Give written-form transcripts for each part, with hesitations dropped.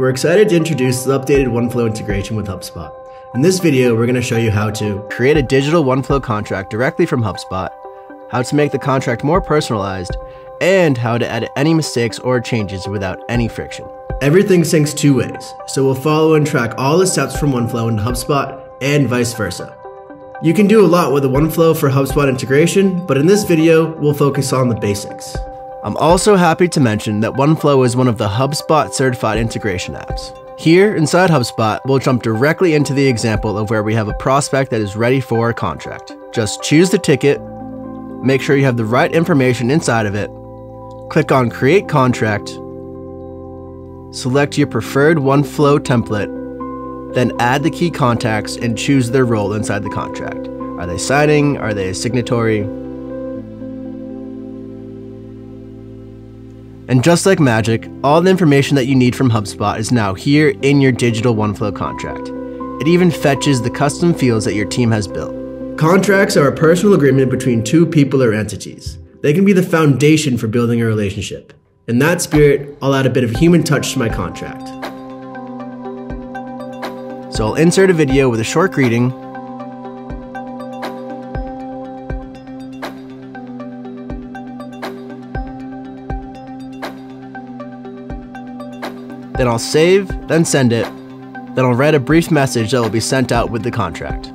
We're excited to introduce the updated OneFlow integration with HubSpot. In this video, we're going to show you how to create a digital OneFlow contract directly from HubSpot, how to make the contract more personalized, and how to edit any mistakes or changes without any friction. Everything syncs two ways, so we'll follow and track all the steps from OneFlow into HubSpot and vice versa. You can do a lot with the OneFlow for HubSpot integration, but in this video, we'll focus on the basics. I'm also happy to mention that OneFlow is one of the HubSpot certified integration apps. Here, inside HubSpot, we'll jump directly into the example of where we have a prospect that is ready for a contract. Just choose the ticket, make sure you have the right information inside of it, click on Create Contract, select your preferred OneFlow template, then add the key contacts and choose their role inside the contract. Are they signing? Are they a signatory? And just like magic, all the information that you need from HubSpot is now here in your digital OneFlow contract. It even fetches the custom fields that your team has built. Contracts are a personal agreement between two people or entities. They can be the foundation for building a relationship. In that spirit, I'll add a bit of human touch to my contract. So I'll insert a video with a short greeting. Then I'll save, then send it. Then I'll write a brief message that will be sent out with the contract.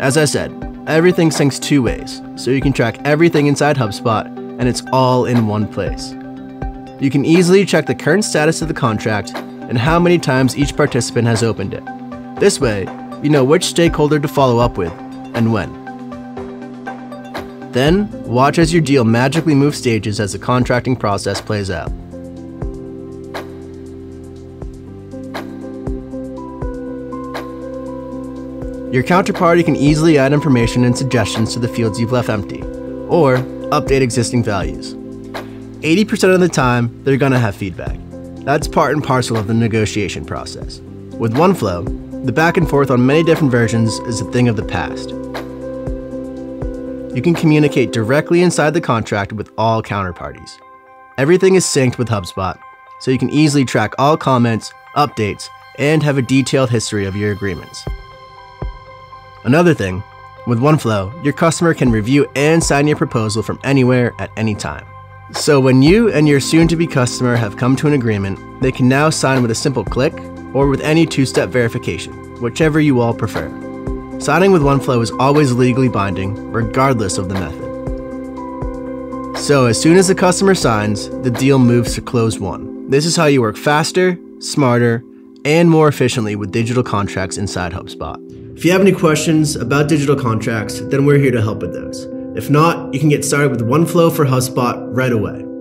As I said, everything syncs two ways, so you can track everything inside HubSpot, and it's all in one place. You can easily check the current status of the contract and how many times each participant has opened it. This way, you know which stakeholder to follow up with and when. Then, watch as your deal magically moves stages as the contracting process plays out. Your counterparty can easily add information and suggestions to the fields you've left empty, or update existing values. 80% of the time, they're gonna have feedback. That's part and parcel of the negotiation process. With OneFlow, the back and forth on many different versions is a thing of the past. You can communicate directly inside the contract with all counterparties. Everything is synced with HubSpot, so you can easily track all comments, updates, and have a detailed history of your agreements. Another thing, with OneFlow, your customer can review and sign your proposal from anywhere at any time. So when you and your soon-to-be customer have come to an agreement, they can now sign with a simple click or with any two-step verification, whichever you all prefer. Signing with OneFlow is always legally binding, regardless of the method. So as soon as the customer signs, the deal moves to close one. This is how you work faster, smarter, and more efficiently with digital contracts inside HubSpot. If you have any questions about digital contracts, then we're here to help with those. If not, you can get started with OneFlow for HubSpot right away.